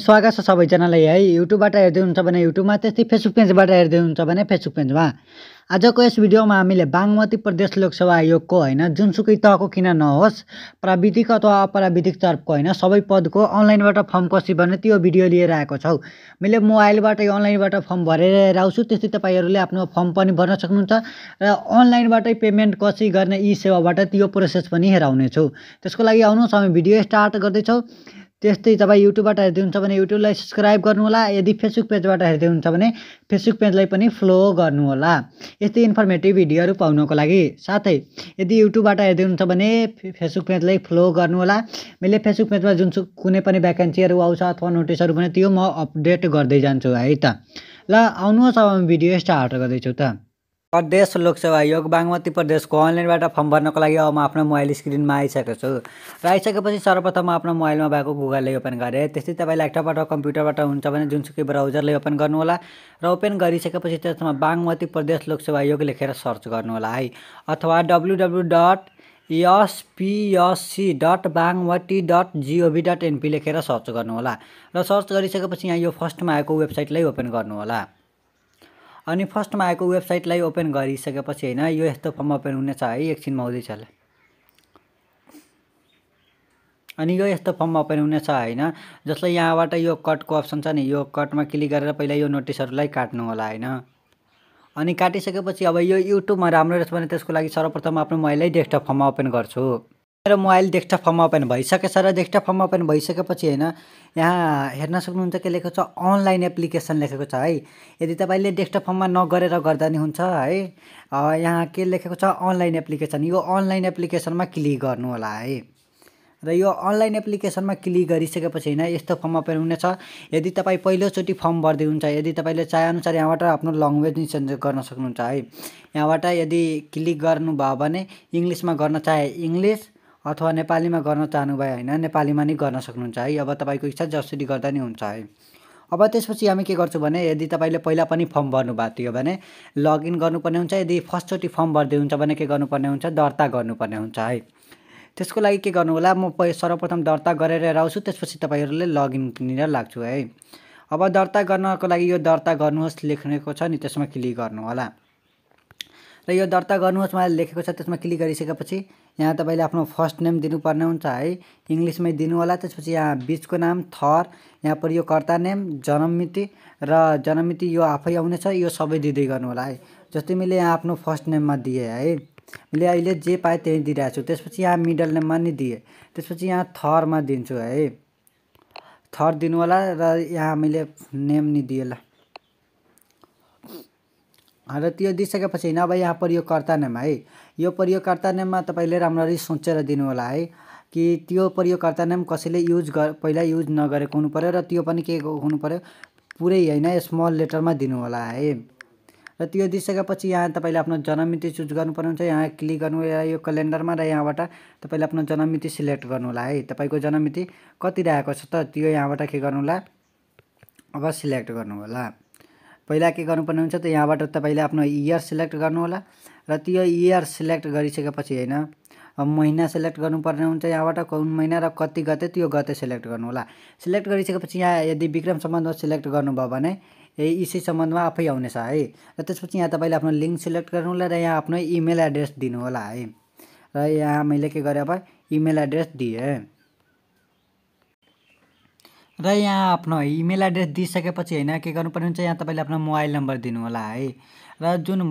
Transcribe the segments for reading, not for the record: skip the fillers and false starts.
स्वागत छ सबैजनालाई है युट्युबबाट हेर्दै हुनुहुन्छ भने युट्युबमा त्यस्तै फेसबुक पेजबाट हेर्दै हुनुहुन्छ भने फेसबुक पेजमा। आजको यस भिडियोमा हामीले बागमती प्रदेश लोकसेवा आयोगको हैन जुनसुकै तहको किन नहोस् प्राविधिक अथवा अप्राविधिक तर्फको हैन सबै पदको अनलाइनबाट फर्म कसरी भर्ने त्यो भिडियो लिएर आएको छौं। मैले मोबाइलबाटै अनलाइनबाट फर्म भरेर आउँछु, त्यस्तै तपाईहरुले आफ्नो फर्म पनि भर्न सक्नुहुन्छ र अनलाइनबाटै पेमेन्ट कसरी गर्ने ई सेवाबाट त्यो प्रोसेस पनि हेराउने छु। त्यसको लागि आउनुहोस् हामी भिडियो स्टार्ट गर्दै छौं। त्यस्तै तपाईं युट्युबबाट हेर्दै हुनुहुन्छ भने युट्युबलाई सब्स्क्राइब गर्नुहोला, यदि फेसबुक पेजबाट हेर्दै हुनुहुन्छ भने फेसबुक पेजलाई पनि फलो गर्नुहोला यस्तै इन्फर्मेटिभ भिडियोहरू पाउनको लागि। साथै यदि युट्युबबाट हेर्दै हुनुहुन्छ भने फेसबुक पेजलाई फलो गर्नुहोला। मैले फेसबुक पेजमा जुन कुनै पनि भ्याकेन्सीहरू आउँछ अथवा नोटिसहरू भने त्यो म अपडेट गर्दै जान्छु है त। ल आउनुहोस् अब हामी भिडियो स्टार्ट गर्दैछौँ त। प्रदेश लोकसेवा आयोग बागमती प्रदेश को अनलाइनबाट फर्म भर्नको लागि अब म आफ्नो मोबाइल स्क्रिनमा आइसकेको छु र आइसकेपछि सर्वप्रथम म आफ्नो मोबाइलमा भएको गुगलले ओपन गरेँ। त्यस्तै तपाईँ ल्यापटप अथवा कम्प्युटरबाट हुन्छ भने जुनसुकै ब्राउजरले ओपन गर्नुहोला र ओपन गरिसकेपछि त्यसमा बागमती प्रदेश लोकसेवा आयोग लेखेर सर्च गर्नुहोला है अथवा www.spsc.bagmati.gov.np लेखेर सर्च गर्नुहोला र सर्च गरिसकेपछि यहाँ यो फर्स्टमा आएको वेबसाइटलाई ओपन गर्नुहोला। अनि फर्स्टमा आएको वेबसाइटलाई ओपन गरिसकेपछि हैन यो यस्तो फर्म ओपन हुनेछ है, एकछिनमा हुँदैछ। अनि यो यस्तो फर्म ओपन हुनेछ हैन, जसलाई यहाँबाट यो कटको अप्सन छ नि, यो कटमा क्लिक गरेर पहिला यो नोटिसहरूलाई काट्नु होला हैन। अनि काटिसकेपछि अब यो युट्युबमा राम्रो रहेछ भने त्यसको लागि सर्वप्रथम आफ्नो मोबाइललाई डेस्कटप फर्ममा ओपन गर्छु। मेरो मोबाइल डेस्कटप फर्ममा ओपन भइसकेछ र डेस्कटप फर्ममा ओपन भइसकेपछि हैन यहाँ हेर्न सक्नुहुन्छ के लेखेको छ, अनलाइन एप्लिकेसन लेखेको छ है। यदि तपाईले डेस्कटप फर्ममा नगरेर गर्दा नि हुन्छ है, यहाँ के लेखेको छ अनलाइन एप्लिकेसन, यो अनलाइन एप्लिकेसनमा क्लिक गर्नु होला है। र यो अनलाइन एप्लिकेसनमा क्लिक गरिसकेपछि हैन यस्तो फर्म ओपन हुनेछ। यदि तपाई पहिलोचोटी फर्म भर्दै हुन्छ, यदि तपाईले चाहेअनुसार यहाँबाट आफ्नो ल्याङ्ग्वेज नि चेन्ज गर्न सक्नुहुन्छ है। यहाँबाट यदि क्लिक गर्नुभयो भने इंग्लिशमा गर्न चाहे इंग्लिश अथवा नेपालीमा गर्न चाहनुभयो हैन नेपालीमा नि गर्न सक्नुहुन्छ है। अब तपाईको इच्छा, जसरी गर्दा नि हुन्छ है। अब त्यसपछि हामी के गर्छौं भने यदि तपाईले पहिला पनि फर्म भर्नु भएको थियो भने लगइन गर्नुपर्ने हुन्छ। यदि फर्स्टचोटी फर्म भर्दै हुन्छ भने के गर्नुपर्ने हुन्छ, दर्ता गर्नुपर्ने हुन्छ है। त्यसको लागि के गर्नु होला, म सर्वप्रथम दर्ता गरेर आउँछु, त्यसपछि तपाईहरुले लगइन किनेर लाग्छु है। अब दर्ता गर्नको लागि यो दर्ता गर्नुहोस् लेख्नेको छ नि, त्यसमा क्लिक गर्नु होला र यो दर्ता गर्नुहोस् मैले लेखेको छ त्यसमा क्लिक गरिसकेपछि यहाँ तपाईले आफ्नो फर्स्ट नेम दिनुपर्ने हुन्छ है, इंग्लिशमै दिनु होला। त्यसपछि यहाँ बीचको नाम थर, यहाँ पर यो कर्ता नेम, जन्ममिति र जन्ममिति यो आफै आउने छ, यो सबै दिदै गर्नु होला है। जस्तै मैले यहाँ आफ्नो फर्स्ट नेममा दिए है, मैले अहिले जे पाए त्यही दिइरहेछु। त्यसपछि यहाँ मिडल नेममा नि दिए, त्यसपछि यहाँ थरमा दिन्छु है, थर दिनु होला र यहाँ मैले नेम नि दिए ल। र त्यो दिइसकेपछि हैन अब यहाँ पर यो कर्ता नेम है, यो प्रयोगकर्ता नेममा तपाईले राम्ररी सोचेर दिनु होला है कि त्यो प्रयोगकर्ता नेम कसैले पहिला युज नगरेको हुनु पर्यो र त्यो पनि के हुनु पर्यो पुरै हैन स्मल लेटरमा दिनु होला है। र त्यो दिइसकेपछि यहाँ तपाईले आफ्नो जन्ममिति चुज गर्नुपर्ने हुन्छ, यहाँ क्लिक गर्नु होला यो क्यालेन्डरमा र यहाँबाट तपाईले आफ्नो जन्ममिति सिलेक्ट गर्नु होला है। तपाईको जन्ममिति कति रहेको छ त त्यो यहाँबाट के गर्नु होला, अब सिलेक्ट गर्नु होला। पहिला के गर्नुपर्ने हुन्छ त यहाँबाट तपाईले आफ्नो इयर सिलेक्ट गर्नु होला र त्यो इयर सिलेक्ट गरिसकेपछि हैन महिना सिलेक्ट गर्नुपर्ने हुन्छ, यहाँबाट कुन महिना र कति गते त्यो गते सिलेक्ट गर्नु होला। सिलेक्ट गरिसकेपछि यहाँ यदि विक्रम सम्बन्धमा सिलेक्ट गर्नुभयो भने इसी सम्बन्धमा आफै आउनेछ है। र त्यसपछि यहाँ तपाईले आफ्नो लिङ्क सिलेक्ट गर्नु होला र यहाँ आफ्नो इमेल एड्रेस दिनु होला है। र यहाँ मैले के गरेँ, अब इमेल एड्रेस दिएँ र यहाँ आफ्नो इमेल एड्रेस दिइसकेपछि हैन के गर्नुपर्ने हुन्छ, यहाँ तपाईले आफ्नो मोबाइल नम्बर दिनु होला है र जुन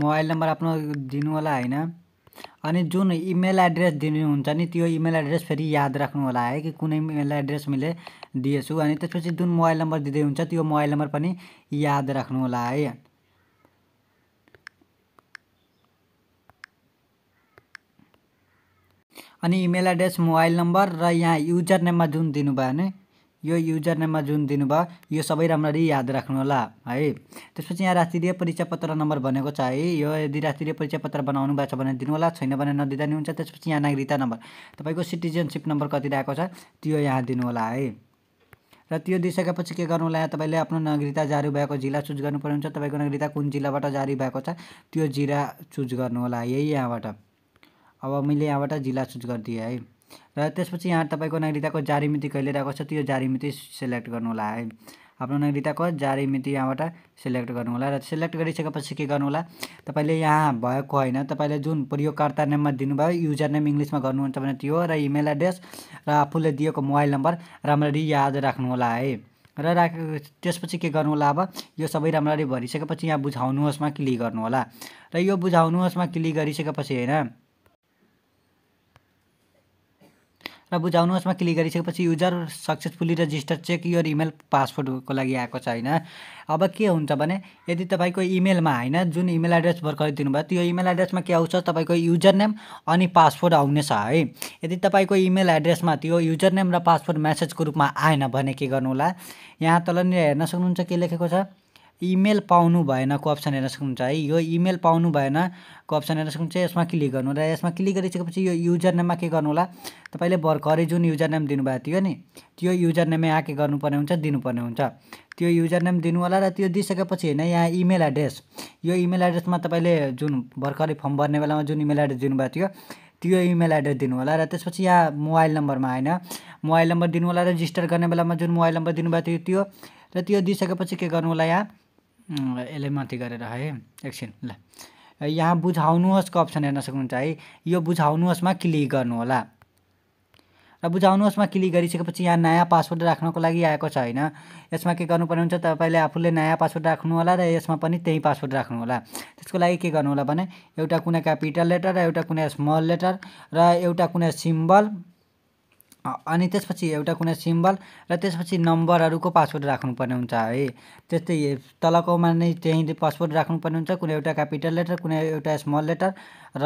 मोबाइल नम्बर आफ्नो दिनु होला हैन। अनि जुन इमेल एड्रेस दिनुहुन्छ नि त्यो इमेल एड्रेस फेरि याद राख्नु होला है कि कुनै इमेल एड्रेस मैले दिएछु। अनि त्यसपछि जुन मोबाइल नम्बर दिदै हुन्छ त्यो मोबाइल नम्बर पनि याद राख्नु होला है। अनि इमेल एड्रेस, मोबाइल नम्बर र यहाँ युजर नेममा जुन दिनुभयो नि यो युजर नेममा जुन दिनुभयो यो सबै राम्ररी याद राख्नु होला है। त्यसपछि यहाँ राष्ट्रिय परीक्षा पत्र नम्बर भनेको छ है, यो यदि राष्ट्रिय परीक्षा पत्र बनाउनु भएको छ भने दिनु होला, छैन भने नदिँदा नि हुन्छ। त्यसपछि यहाँ नागरिकता नम्बर, तपाईको सिटिजनसिप नम्बर कति रहेको छ त्यो यहाँ दिनु होला है। र त्यो दिइसकेपछि के गर्नु होला, यहाँ तपाईले आफ्नो नागरिकता जारी भएको जिल्ला चुज गर्नुपर्ने हुन्छ, तपाईको नागरिकता कुन जिल्लाबाट जारी भएको छ त्यो जिल्ला चुज गर्नु होला यही यहाँबाट। अब मैले यहाँबाट जिल्ला चुज गरिदिएँ है। र त्यसपछि यहाँ तपाईको नागरिकताको जारी मिति कहिले रहेको छ त्यो जारी मिति सिलेक्ट गर्नु होला है। आफ्नो नागरिकताको जारी मिति यहाँबाट सिलेक्ट गर्नु होला र सिलेक्ट गरिसकेपछि के गर्नु होला, तपाईले यहाँ भएको हैन, तपाईले जुन प्रयोगकर्ता नाम दिनुभयो युजर नेम इंग्लिशमा गर्नुहुन्छ भने त्यो र इमेल एड्रेस र आफूले दिएको मोबाइल नम्बर राम्ररी याद राख्नु होला है। र त्यसपछि के गर्नु होला, अब यो सबै राम्ररी भरिसकेपछि यहाँ बुझाउनुहोस्मा क्लिक गर्नु होला र यो बुझाउनुहोस्मा क्लिक गरिसकेपछि हैन र बुझाउनुहोस्मा क्लिक गरिसकेपछि user successfully register check your email पासवर्डको लागि आएको छैन। अब के हुन्छ भने यदि तपाईको इमेलमा हैन जुन इमेल एड्रेस भर्खरै दिनुभयो त्यो इमेल एड्रेसमा के आउँछ तपाईको युजर नेम अनि पासवर्ड आउने छ है। यदि तपाईको इमेल एड्रेसमा त्यो युजर नेम र पासवर्ड मेसेजको रूपमा आएन भने के गर्नु होला, यहाँ तलनिर हेर्न सक्नुहुन्छ के लेखेको छ, इमेल पाउनु भएन को अप्सन हेर्न सक्नुहुन्छ है। यो इमेल पाउनु भएन को अप्सन हेर्न सक्नुहुन्छ, यसमा क्लिक गर्नु र यसमा क्लिक गरिसकेपछि यो युजर नेममा के गर्नु होला, तपाईले भर्खरै जुन युजर नेम दिनुभएको थियो नि त्यो युजर नेम यहाँ के गर्नुपर्ने हुन्छ दिनुपर्ने हुन्छ, त्यो युजर नेम दिनु होला र त्यो दिइसकेपछि हैन यहाँ इमेल एड्रेस, यो इमेल एड्रेसमा तपाईले जुन भर्खरै फर्म भर्ने बेलामा जुन इमेल एड्रेस दिनुभएको थियो त्यो इमेल एड्रेस दिनु होला र त्यसपछि यहाँ मोबाइल नम्बरमा हैन मोबाइल नम्बर दिनु होला, रजिस्टर गर्ने बेलामा जुन मोबाइल नम्बर दिनुभएको थियो त्यो र त्यो दिइसकेपछि के गर्नु होला, यहाँ यसले माथि गरेर है एकछिन ल यहाँ बुझाउनुहोस् को अप्सन हेर्न सक्नुहुन्छ है। यो बुझाउनुहोस्मा क्लिक गर्नु होला र बुझाउनुहोस्मा क्लिक गरिसकेपछि यहाँ नयाँ पासवर्ड राख्नको लागि आएको छैन, यसमा के गर्नुपर्ने हुन्छ तपाईले आफूले नयाँ पासवर्ड राख्नु होला र यसमा पनि त्यही पासवर्ड राख्नु होला। त्यसको लागि के गर्नु होला भने एउटा कुनै क्यापिटल लेटर र एउटा कुनै स्मल लेटर र एउटा कुनै सिम्बल अनि त्यसपछि एउटा कुनै सिम्बल र त्यसपछि नम्बरहरुको पासवर्ड राख्नुपर्ने हुन्छ है। त्यस्तै तलकोमा नै त्यही पासवर्ड राख्नुपर्ने हुन्छ, कुनै एउटा क्यापिटल लेटर कुनै एउटा स्मल लेटर र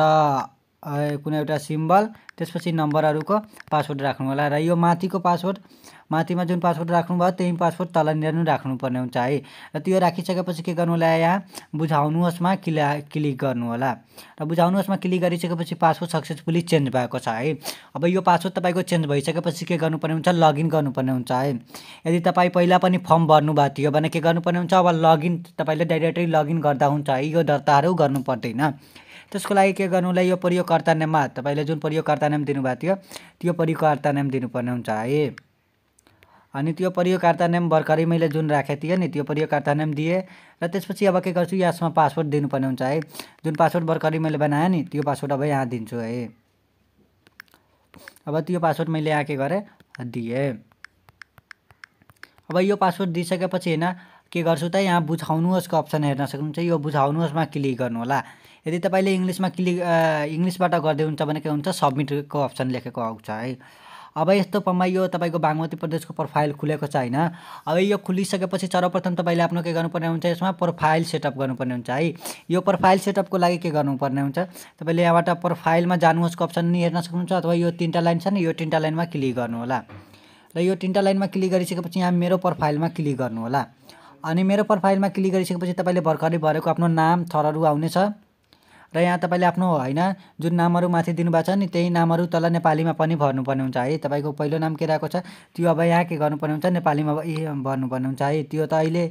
कुनै एउटा सिम्बल त्यसपछि नम्बरहरुको पासवर्ड राख्नु होला र यो माथिको पासवर्ड माथिमा जुन पासवर्ड राख्नु भयो त्यही पासवर्ड तलनिर नै राख्नुपर्ने हुन्छ है। र त्यो राखिसकेपछि के गर्नु होला, यहाँ बुझाउनुहोस्मा क्लिक गर्नु होला र बुझाउनुहोस्मा क्लिक गरिसकेपछि पासवर्ड सक्सेसफुली चेन्ज भएको छ है। अब यो पासवर्ड तपाईको चेन्ज भइसकेपछि के गर्नुपर्ने हुन्छ, लगइन गर्नुपर्ने हुन्छ है। यदि तपाई पहिला पनि फर्म भर्नु भएको थियो भने के गर्नुपर्ने हुन्छ, अब लगइन तपाईले डाइरेक्टली लगइन गर्दा हुन्छ है, यो दर्ताहरू गर्नु पर्दैन। त्यसको लागि के गर्नु होला, यो प्रयोगकर्ता नाममा तपाईले जुन प्रयोगकर्ता नाम दिनुभएको थियो त्यो प्रयोगकर्ता नाम दिनुपर्ने हुन्छ है। अनि त्यो प्रयोगकर्ता नाम भर्खरै मैले जुन राखेको थिएँ नि त्यो प्रयोगकर्ता नाम दिए र त्यसपछि अब के गर्छु, यसमा पासवर्ड दिनुपर्ने हुन्छ है। जुन पासवर्ड भर्खरै मैले बनाएँ नि त्यो पासवर्ड अब यहाँ दिन्छु है। अब त्यो पासवर्ड मैले यहाँ के गरेँ दिएँ। अब यो पासवर्ड दिइसकेपछि हैन के गर्छु त, यहाँ बुझाउनुहोस्को अप्सन हेर्न सक्नुहुन्छ, यो बुझाउनुहोस्मा क्लिक गर्नु होला। यदि तपाईले इंग्लिशमा क्लिक इंग्लिशबाट गर्दै हुन्छ भने के हुन्छ, सबमिटको अप्सन लेखेको आउँछ है। अब यस्तो पम्मा यो तपाईको बागमती प्रदेशको प्रोफाइल खुलेको छैन। अब यो खुलिसकेपछि सर्वप्रथम तपाईले आफ्नो के गर्नुपर्ने हुन्छ, यसमा प्रोफाइल सेटअप गर्नुपर्ने हुन्छ है। यो प्रोफाइल सेटअपको लागि के गर्नुपर्ने हुन्छ, तपाईले यहाँबाट प्रोफाइलमा जानुहोस्को अप्सन नि हेर्न सक्नुहुन्छ अथवा यो तीनटा लाइन छ नि यो तीनटा लाइनमा क्लिक गर्नु होला र यो तीनटा लाइनमा क्लिक गरिसकेपछि यहाँ मेरो प्रोफाइलमा क्लिक गर्नु होला। अनि मेरो प्रोफाइलमा क्लिक गरिसकेपछि तपाईँले भर्खरै भरेको आफ्नो नाम थरहरू आउने छ र यहाँ तपाईले आफ्नो हैन जुन नामहरु माथि दिनुभएको छ नि त्यही नामहरु तल नेपालीमा पनि भर्नुपर्ने हुन्छ है। तपाईको पहिलो नाम के राखेको छ त्यो अब यहाँ के गर्नुपर्ने हुन्छ, नेपालीमा भर्नुपर्ने हुन्छ है। त्यो त अहिले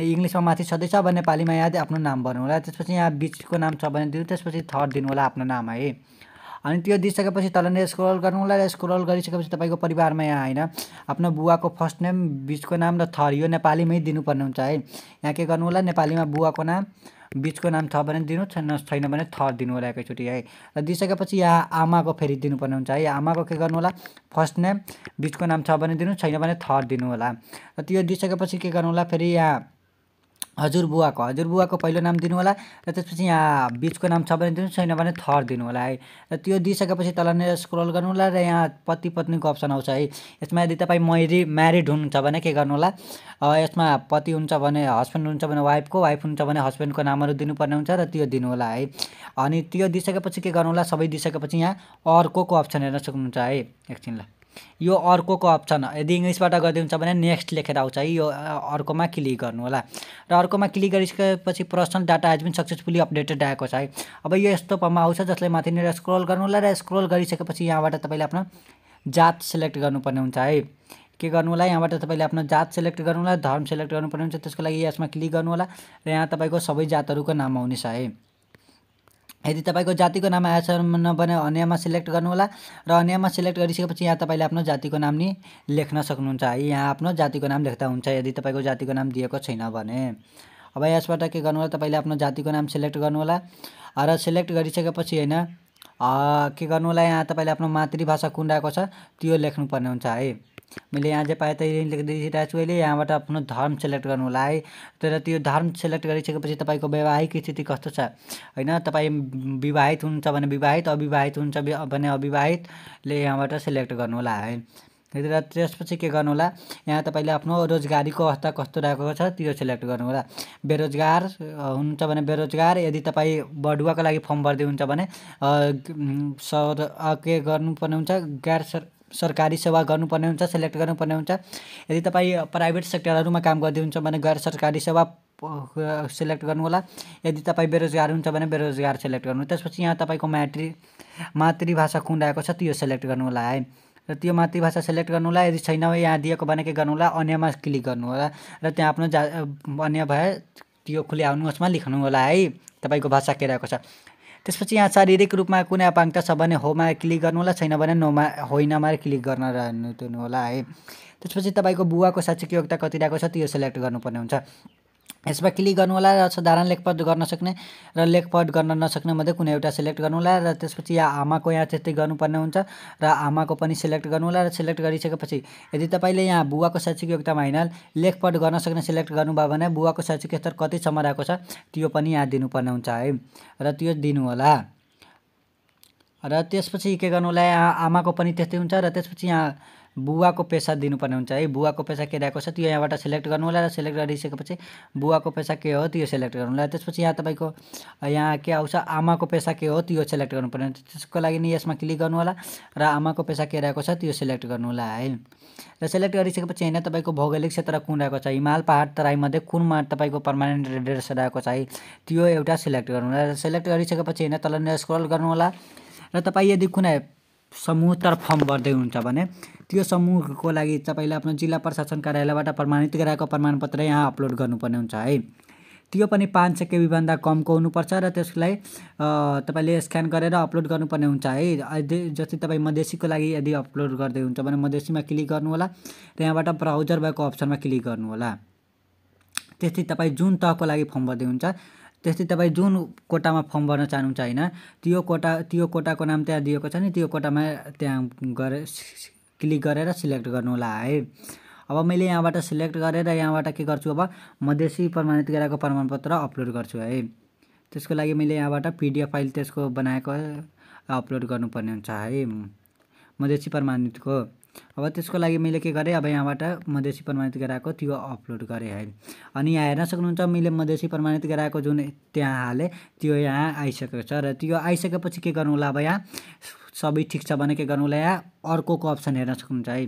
इंग्लिशमा माथि छदैछ, अब नेपालीमा यहाँ आफ्नो नाम भर्नु होला। त्यसपछि यहाँ बीचको नाम छ भने दिनु, त्यसपछि थर्ड दिनु होला आफ्नो नाम है। अनि त्यो दिइसकेपछि तलनिर स्क्रल गर्नु होला र स्क्रल गरिसकेपछि तपाईको परिवारमा यहाँ हैन आफ्नो बुवाको फर्स्ट नेम बीचको नाम र थर्ड यो नेपालीमै दिनुपर्ने हुन्छ है। यहाँ के गर्नु होला, नेपालीमा बुवाको नाम बीचको नाम छ भने दिनु, छैन भने थर्ड दिनु होला एकैचोटि है। र दिइसकेपछि यहाँ आमाको फेरि दिनुपर्ने हुन्छ है। आमाको के गर्नु होला, फर्स्ट नेम बीचको नाम छ भने दिनु, छैन भने थर्ड दिनु होला। र त्यो दिइसकेपछि के गर्नु होला, फेरि यहाँ हजुरबुवाको पहिलो नाम दिनु होला र त्यसपछि यहाँ बीचको नाम छ भने दिनु, छैन भने थर्ड दिनु होला है। र त्यो दिइसकेपछि तलनिर स्क्रल गर्नु होला र यहाँ पति पत्नीको अप्सन आउँछ है। यसमा यदि तपाईँ म्यारिड हुनुहुन्छ भने के गर्नु होला, यसमा पति हुन्छ भने हस्बेन्ड हुन्छ भने वाइफको, वाइफ हुन्छ भने हस्बेन्डको नामहरू दिनुपर्ने हुन्छ र त्यो दिनु होला है। अनि त्यो दिइसकेपछि के गर्नु होला, सबै दिइसकेपछि यहाँ अर्को अप्सन हेर्न सक्नुहुन्छ है। एकछिन ल, यो अर्को को अप्सन यदि इंग्लिशबाट गर्दै हुन्छ भने नेक्स्ट लेखेर आउँछ है। यो अर्कोमा क्लिक गर्नु होला र अर्कोमा क्लिक गरिसकेपछि personal data has been successfully updated आएको छ है। अब यो यस्तो पम्मा आउँछ जसले माथिनिर स्क्रल गर्नु होला र स्क्रल गरिसकेपछि यहाँबाट तपाईँले आफ्नो जात सिलेक्ट गर्नुपर्ने हुन्छ है। के गर्नु होला, यहाँबाट तपाईले आफ्नो जात सिलेक्ट गर्नु होला, धर्म सिलेक्ट गर्नुपर्ने हुन्छ। त्यसको लागि यसमा क्लिक गर्नु होला र यहाँ तपाईको सबै जातहरुको नाम आउनेछ है। यदि तपाईको जातिको नाम आएसम्म नबने अन्यमा सिलेक्ट गर्नु होला र अन्यमा सिलेक्ट गरिसकेपछि यहाँ तपाईले आफ्नो जातिको नाम नि लेख्न सक्नुहुन्छ। यहाँ आफ्नो जातिको नाम लेख्दा हुन्छ यदि तपाईको जातिको नाम दिएको छैन भने। अब यसबाट के गर्नु होला, तपाईले आफ्नो जातिको नाम सिलेक्ट गर्नु होला र सिलेक्ट गरिसकेपछि हैन के गर्नु होला, यहाँ तपाईले आफ्नो मातृभाषा कुन रहेको छ त्यो लेख्नु पर्ने हुन्छ है। मैले यहाँ जे पाएँ त्यही लेखिरहेको छु। अहिले यहाँबाट आफ्नो धर्म सिलेक्ट गर्नु होला है। तर त्यो धर्म सिलेक्ट गरिसकेपछि तपाईको वैवाहिक स्थिति कस्तो छ हैन, तपाई विवाहित हुनुहुन्छ भने विवाहित, अविवाहित हुनुहुन्छ भने अविवाहितले यहाँबाट सिलेक्ट गर्नु होला है। र त्यसपछि के गर्नु होला, यहाँ तपाईले आफ्नो रोजगारीको अवस्था कस्तो रहेको छ त्यो सिलेक्ट गर्नु होला। बेरोजगार हुनुहुन्छ भने बेरोजगार, यदि तपाई बढुवाको लागि फर्म भर्दै हुनुहुन्छ भने के गर्नुपर्ने हुन्छ, गैर सरकारी सेवा गर्नुपर्ने हुन्छ, सिलेक्ट गर्नुपर्ने हुन्छ। यदि तपाई प्राइवेट सेक्टरहरुमा काम गर्दै हुनुहुन्छ भने गैर सरकारी सेवा सिलेक्ट गर्नु होला। यदि तपाई बेरोजगार हुनुहुन्छ भने बेरोजगार सिलेक्ट गर्नु। त्यसपछि यहाँ तपाईको मातृभाषा कुन रहेको छ त्यो सिलेक्ट गर्नु होला है। र त्यो मातृभाषा सिलेक्ट गर्नु होला। यदि छैन यहाँ दिएको भने के गर्नु होला, अन्यमा क्लिक गर्नु होला र त्यहाँ आफ्नो अन्य भए त्यो खुले आउनुहोस्मा लेख्नु होला है तपाईको भाषा के रहेको छ। त्यसपछि यहाँ शारीरिक रूपमा कुनै अपाङ्गता छ भने होमा क्लिक गर्नु होला, छैन भने नोमा होइनमा क्लिक गर्न रहनु होला है। त्यसपछि तपाईको बुवाको शैक्षिक योग्यता कति रहेको छ त्यो सिलेक्ट गर्नुपर्ने हुन्छ। यसमा क्लिक गर्नु होला र साधारण लेखपट गर्न सक्ने र लेखपट गर्न नसक्ने मध्ये कुनै एउटा सिलेक्ट गर्नु होला। र त्यसपछि यहाँ आमाको यहाँ त्यस्तै गर्नुपर्ने हुन्छ र आमाको पनि सिलेक्ट गर्नु होला। र सिलेक्ट गरिसकेपछि यदि तपाईले यहाँ बुवाको शैक्षिक योग्यतामा हैन लेखपट गर्न सक्ने सिलेक्ट गर्नुभयो भने बुवाको शैक्षिक स्तर कतिसम्म रहेको छ त्यो पनि यहाँ दिनुपर्ने हुन्छ है र त्यो दिनु होला। र त्यसपछि के गर्नु होला, यहाँ आमाको पनि त्यस्तै हुन्छ। र त्यसपछि यहाँ बुवाको पेसा दिनुपर्ने हुन्छ है। बुवाको पेसा के रहेको छ त्यो यहाँबाट सिलेक्ट गर्नु होला। र सिलेक्ट गरिसकेपछि बुवाको पेसा के हो त्यो सिलेक्ट गर्नु होला। त्यसपछि यहाँ तपाईको यहाँ के आउँछ, आमाको पेसा के हो त्यो सिलेक्ट गर्नुपर्ने। त्यसको लागि नि यसमा क्लिक गर्नु होला र आमाको पेसा के रहेको छ त्यो सिलेक्ट गर्नु होला है। र सिलेक्ट गरिसकेपछि हैन तपाईको भौगोलिक क्षेत्र कुन रहेको छ, हिमाल पहाड तराई मध्ये कुनमा तपाईको पर्मानेन्ट एड्रेस रहेको छ है त्यो एउटा सिलेक्ट गर्नु होला। र सिलेक्ट गरिसकेपछि हैन तल स्क्रल गर्नु होला र तपाई यदि कुनै समूहतर्फ फर्म भर्दै हुनुहुन्छ भने त्यो समूहको लागि तपाईले आफ्नो जिल्ला प्रशासन कार्यालयबाट प्रमाणित गराएको प्रमाणपत्र यहाँ अपलोड गर्नुपर्ने हुन्छ है। त्यो पनि 500 KB भन्दा कमको हुनुपर्छ र त्यसलाई तपाईले स्क्यान गरेर अपलोड गर्नुपर्ने हुन्छ है। जस्तै तपाई मधेसीको लागि यदि अपलोड गर्दै हुनुहुन्छ भने मधेसीमा क्लिक गर्नु होला र यहाँबाट ब्राउजर भएको अप्सनमा क्लिक गर्नु होला। त्यस्तै तपाई जुन तहको लागि फर्म भर्दै हुनुहुन्छ, त्यस्तै तपाई जुन कोटामा फर्म भर्न चाहनुहुन्छ हैन त्यो कोटाको नाम त्यहाँ दिएको छ नि त्यो कोटामा त्यहाँ क्लिक गरेर सिलेक्ट गर्नु होला है। अब मैले यहाँबाट सिलेक्ट गरेर यहाँबाट के गर्छु, अब मधेसी प्रमाणित गराएको प्रमाणपत्र अपलोड गर्छु है। त्यसको लागि मैले यहाँबाट PDF फाइल त्यसको बनाएको अपलोड गर्नुपर्ने हुन्छ है मधेसी प्रमाणितको। अब त्यसको लागि मैले के गरेँ, अब यहाँबाट मधेसी प्रमाणित गराएको त्यो अपलोड गरेँ है। अनि यहाँ हेर्न सक्नुहुन्छ मैले मधेसी प्रमाणित गराएको जुन त्यहाँ हालेँ त्यो यहाँ आइसकेको छ। र त्यो आइसकेपछि के गर्नु होला, अब यहाँ सबै ठिक छ भने के गर्नु होला, यहाँ अर्कोको अप्सन हेर्न सक्नुहुन्छ है।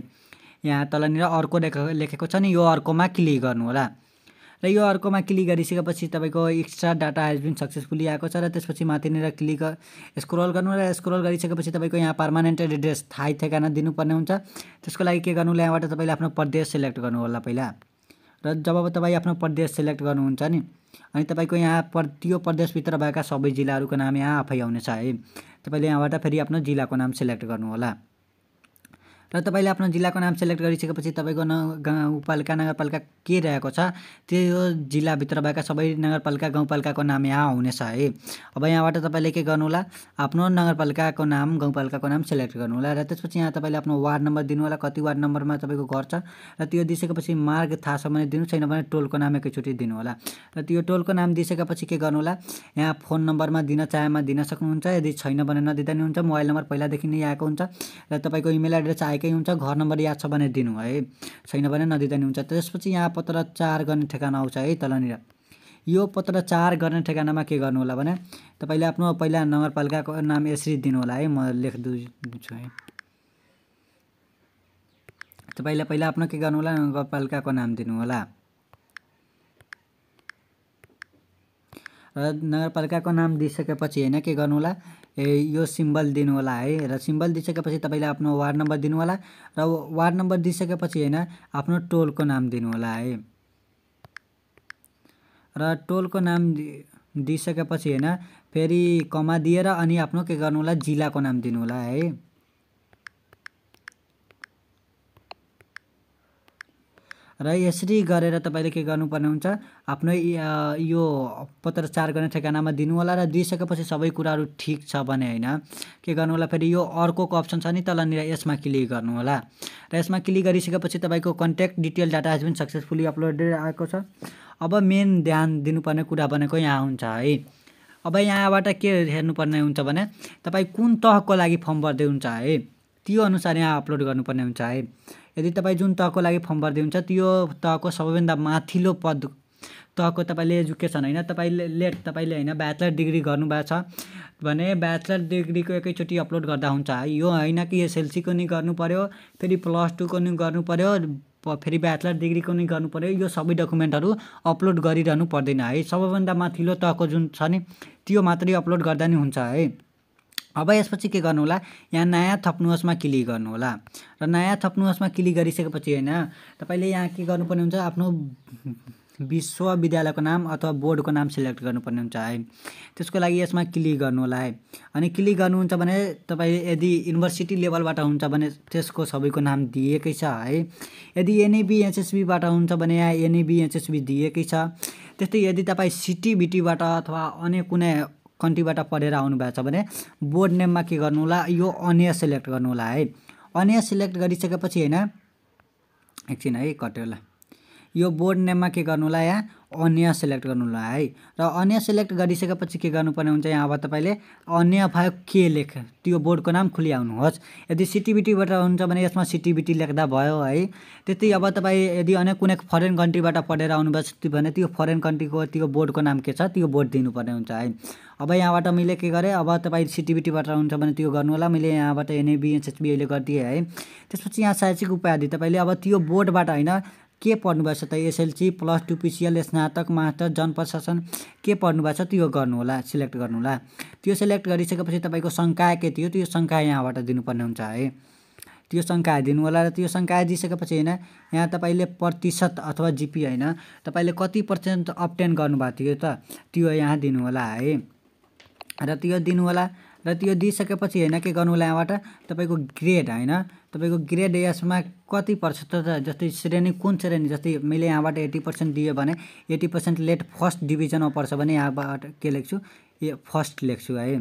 यहाँ तलनिर अर्को लेखेको छ नि, यो अर्कोमा क्लिक गर्नु होला र यो अर्कोमा क्लिक गरिसकेपछि तपाईको extra data has been successfully आएको छ। र त्यसपछि माथिनिर क्लिक स्क्रोल गर्नु र स्क्रोल गरिसकेपछि तपाईँको यहाँ पर्मानेन्ट एड्रेस थाहै ठेगाना दिनुपर्ने हुन्छ। त्यसको लागि के गर्नु होला, यहाँबाट तपाईँले आफ्नो प्रदेश सिलेक्ट गर्नु होला पहिला। र जब तपाईँ आफ्नो प्रदेश सिलेक्ट गर्नुहुन्छ नि अनि तपाईँको यहाँ त्यो प्रदेशभित्र भएका सबै जिल्लाहरूको नाम यहाँ आफै आउनेछ है। तपाईँले यहाँबाट फेरि आफ्नो जिल्लाको नाम सिलेक्ट गर्नु होला र तपाईले आफ्नो जिल्लाको नाम सिलेक्ट गरिसकेपछि तपाईको गाउँपालिका नगरपालिका के रहेको छ त्यो जिल्लाभित्र भएका सबै नगरपालिका गाउँपालिकाको नाम यहाँ आउनेछ है। अब यहाँबाट तपाईले के गर्नु होला, आफ्नो नगरपालिकाको नाम गाउँपालिकाको नाम सिलेक्ट गर्नु होला। र त्यसपछि यहाँ तपाईले आफ्नो वार्ड नम्बर दिनु होला, कति वार्ड नम्बरमा तपाईको घर छ र त्यो दिइसकेपछि मार्ग थाहा छ भने दिनु, छैन भने टोलको नाम एकैचोटी दिनु होला। र त्यो टोलको नाम दिइसकेपछि के गर्नु होला, यहाँ फोन नम्बरमा दिन चाहेमा दिन सक्नुहुन्छ, यदि छैन भने नदिँदा नि हुन्छ। मोबाइल नम्बर पहिलादेखि नै आएको हुन्छ र तपाईको इमेल एड्रेस के हुन्छ, घर नम्बर याद छ भने दिनु है, छैन भने नदिँदा नि हुन्छ। त्यसपछि यहाँ पत्राचार गर्ने ठेगाना आउँछ है तलनिर। यो पत्राचार गर्ने ठेगानामा के गर्नु होला भने तपाईले आफ्नो पहिला नगरपालिकाको नाम यसरी दिनु होला है। म लेख्दैछु है, तपाईले पहिला आफ्नो के गर्नु होला, नगरपालिकाको नाम दिनु होला। नगरपालिकाको नाम दिइसकेपछि हैन के गर्नु होला, यो सिम्बल दिनु होला है। र सिम्बल दिइसकेपछि तपाईँले आफ्नो वार्ड नम्बर दिनु होला र वार्ड नम्बर दिइसकेपछि हैन आफ्नो टोलको नाम दिनु होला है। र टोलको नाम दिइसकेपछि हैन फेरि कमा दिएर अनि आफ्नो के गर्नु होला जिल्लाको नाम दिनु होला है। र यसरी गरेर तपाईले के गर्नुपर्ने हुन्छ आफ्नो यो पत्रचार गर्ने ठेगानामा दिनु होला र दिइसकेपछि सबै कुराहरु ठीक छ भने हैन के गर्नु होला फेरि यो अर्को अप्सन छ नि तलनिर यसमा क्लिक गर्नु होला र यसमा क्लिक गरिसकेपछि तपाईको कन्ट्याक्ट डिटेल डाटा हज पनि सक्सेसफुली अपलोडेड आएको छ। अब मेन ध्यान दिनुपर्ने कुरा भनेको यहाँ हुन्छ है। अब यहाँबाट के हेर्नुपर्ने हुन्छ भने तपाई कुन तहको लागि फर्म भर्दै हुन्छ है त्यो अनुसार यहाँ अपलोड गर्नुपर्ने हुन्छ है। यदि तपाई जुन तहको लागि फर्म भर्दै हुन्छ त्यो तहको सबैभन्दा माथिल्लो पद तहको तपाईले एजुकेसन हैन तपाईले लेट तपाईले हैन ब्याचलर डिग्री गर्नु भएको छ भने ब्याचलर डिग्री को एकैचोटी अपलोड गर्दा हुन्छ है। यो हैन कि एसएलसी को नि गर्नु पर्यो फेरि प्लस 2 को नि गर्नु पर्यो फेरि ब्याचलर डिग्री को नि गर्नु पर्यो यो सबै डकुमेन्टहरु अपलोड गरिरहनु पर्दैन है। सबैभन्दा माथिल्लो तहको जुन छ नि त्यो मात्रै अपलोड गर्दा नि हुन्छ है। अब यसपछि के गर्नु होला यहाँ नयाँ थप्नुहोसमा क्लिक गर्नु होला र नयाँ थप्नुहोसमा क्लिक गरिसकेपछि हैन तपाईले यहाँ के गर्नुपर्ने हुन्छ आफ्नो विश्वविद्यालयको नाम अथवा बोर्डको नाम सिलेक्ट गर्नुपर्ने हुन्छ है। त्यसको लागि यसमा क्लिक गर्नु होला है। अनि क्लिक गर्नुहुन्छ भने तपाई यदि युनिभर्सिटी लेभलबाट हुन्छ भने त्यसको सबैको नाम दिएकै छ है। यदि एनएबी एचएसबी बाट हुन्छ भने यहाँ एनएबी एचएसबी दिएकै छ। त्यस्तै यदि तपाई सिटी बिटीबाट अथवा अन्य कुनै कन्ट्रीबाट पढेर आउनु भएको छ भने बोर्ड नेममा के गर्नु होला यो अन्य सिलेक्ट गर्नु होला है। अन्य सिलेक्ट गरिसकेपछि हैन एकछिन है कट्यो होला यो बोर्ड नेममा के गर्नु होला यहाँ अन्य सिलेक्ट गर्नु होला है। र अन्य सिलेक्ट गरिसकेपछि के गर्नुपर्ने हुन्छ यहाँ अब तपाईले अन्य भाग के लेख त्यो बोर्डको नाम खुली आउनुहोस्। यदि सिटिबिटीबाट हुन्छ भने यसमा सिटिबिटी लेख्दा भयो है। त्यतै अब तपाई यदि अन्य कुनै फरेन कन्ट्रीबाट पढेर आउनुभएको भने त्यो फरेन कन्ट्रीको त्यो बोर्डको नाम के छ त्यो बोर्ड दिनुपर्ने हुन्छ है। अब यहाँबाट मैले के गरे अब तपाई सिटिबिटीबाट हुन्छ भने त्यो गर्नु होला मैले यहाँबाट एनएबी एचएचबी ले गर्दिए है। त्यसपछि यहाँ शैक्षिक उपाधि तपाईले अब त्यो बोर्डबाट हैन के पढ्नु भएको छ त एसएलसी प्लस 2 पीसीएल स्नातक मास्टर जनप्रशासन के पढ्नु भएको छ त्यो गर्नु होला सिलेक्ट गर्नु होला। त्यो सिलेक्ट गरिसकेपछि तपाईको संकाय के थियो त्यो संकाय यहाँबाट दिनुपर्ने हुन्छ है। त्यो संकाय दिनु होला र त्यो संकाय दिइसकेपछि हैन यहाँ तपाईले प्रतिशत अथवा जीपी हैन तपाईले कति % अब्टेन गर्नु भएको थियो त त्यो यहाँ दिनु होला है। र त्यो दिनु होला र त्यो दिइसकेपछि हैन के गर्नु होला यहाँबाट तपाईको ग्रेड हैन तपाईको ग्रेड यसमा कति % जस्तै श्रेणी कुन श्रेणी जस्तै मैले यहाँबाट 80% दिए भने 80% लेट फर्स्ट डिभिजनमा पर्छ भने यहाँबाट के लेख्छु फर्स्ट लेख्छु है।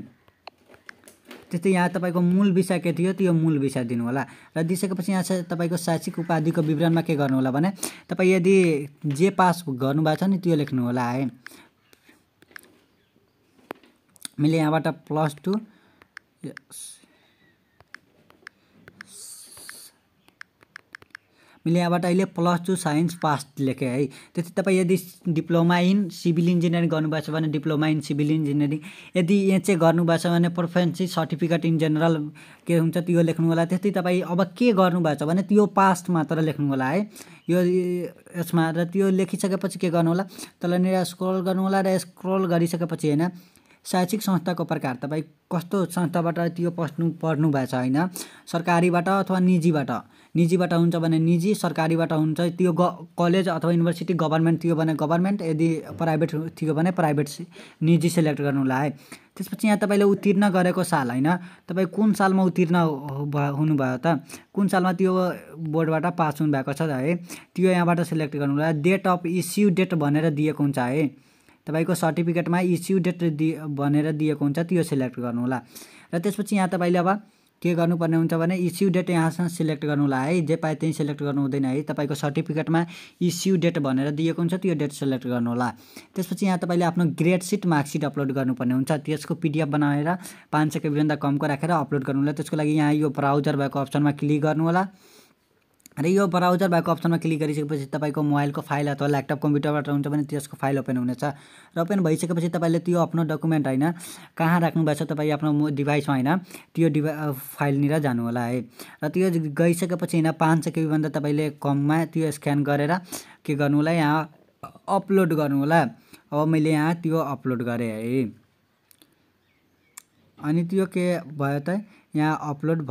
त्यस्तै यहाँ तपाईको मूल विषय के थियो त्यो मूल विषय दिनु होला र दिइसकेपछि यहाँ तपाईको शैक्षिक उपाधिको विवरणमा के गर्नु होला भने तपाई यदि जे पास गर्नु भएको छ नि त्यो लेख्नु होला है। मैले यहाँबाट प्लस 2 मैले यहाँबाट अहिले प्लस 2 साइन्स पास लेखे है। त्यस्तै तपाई यदि डिप्लोमा इन सिभिल इन्जिनियरिङ गर्नुभएको छ भने डिप्लोमा इन सिभिल इन्जिनियरिङ यदि एचए गर्नुभएको छ भने प्रोफेन्सी सर्टिफिकेट इन जनरल के हुन्छ त्यो लेख्नु होला। त्यस्तै तपाई अब के गर्नुभएको छ भने त्यो पास मात्र लेख्नु होला है यो यसमा। र त्यो लेखिसकेपछि के गर्नु होला तलनिर स्क्रल गर्नु होला र स्क्रल गरिसकेपछि हैन शैक्षिक संस्थाको प्रकार तपाई कस्तो संस्थाबाट त्यो पढ्नु भएको छ हैन सरकारीबाट अथवा निजीबाट हुन्छ भने निजी सरकारीबाट हुन्छ त्यो कलेज अथवा युनिभर्सिटी गभर्नमेन्ट थियो भने गभर्नमेन्ट यदि प्राइभेट थियो भने प्राइभेट निजी सिलेक्ट गर्नु होला है। त्यसपछि यहाँ तपाईले उत्तीर्ण गरेको साल हैन तपाई कुन सालमा उत्तीर्ण हुनुभयो त कुन सालमा त्यो बोर्डबाट पास हुनु भएको छ है त्यो यहाँबाट सिलेक्ट गर्नु होला। डेट अफ इस्यु डेट भनेर दिएको हुन्छ है तपाईको सर्टिफिकेटमा इस्यु डेट भनेर दिएको हुन्छ त्यो सिलेक्ट गर्नु होला। र त्यसपछि यहाँ तपाईले अब के गर्नुपर्ने हुन्छ भने इस्यु डेट यहाँसँग सिलेक्ट गर्नु होला है। जे पाए त्यही सिलेक्ट गर्नु हुँदैन है। तपाईको सर्टिफिकेटमा इस्यु डेट भनेर दिएको हुन्छ त्यो डेट सिलेक्ट गर्नु होला। त्यसपछि यहाँ तपाईले आफ्नो ग्रेड सिट मार्कसिट अपलोड गर्नुपर्ने हुन्छ त्यसको पीडीएफ बनाएर 500 भन्दा कमको राखेर अपलोड गर्नु होला। त्यसको लागि यहाँ यो ब्राउजर भएको अप्सनमा क्लिक गर्नु होला र यो ब्राउजर भएको अप्सनमा क्लिक गरिसकेपछि तपाईको मोबाइलको फाइल अथवा ल्यापटप कम्प्युटरबाट हुन्छ भने त्यसको फाइल ओपन हुनेछ र ओपन भइसकेपछि तपाईले त्यो आफ्नो डकुमेन्ट हैन कहाँ राख्नु भएको छ तपाई आफ्नो डिभाइसमा हैन त्यो फाइल निर जानु होला है। र त्यो गइसकेपछि हैन 500 भन्दा तपाईले कममा त्यो स्क्यान गरेर के गर्नु होला यहाँ अपलोड गर्नु होला। अब मैले यहाँ त्यो अपलोड गरे है अनि त्यो के भयो त यहाँ अपलोड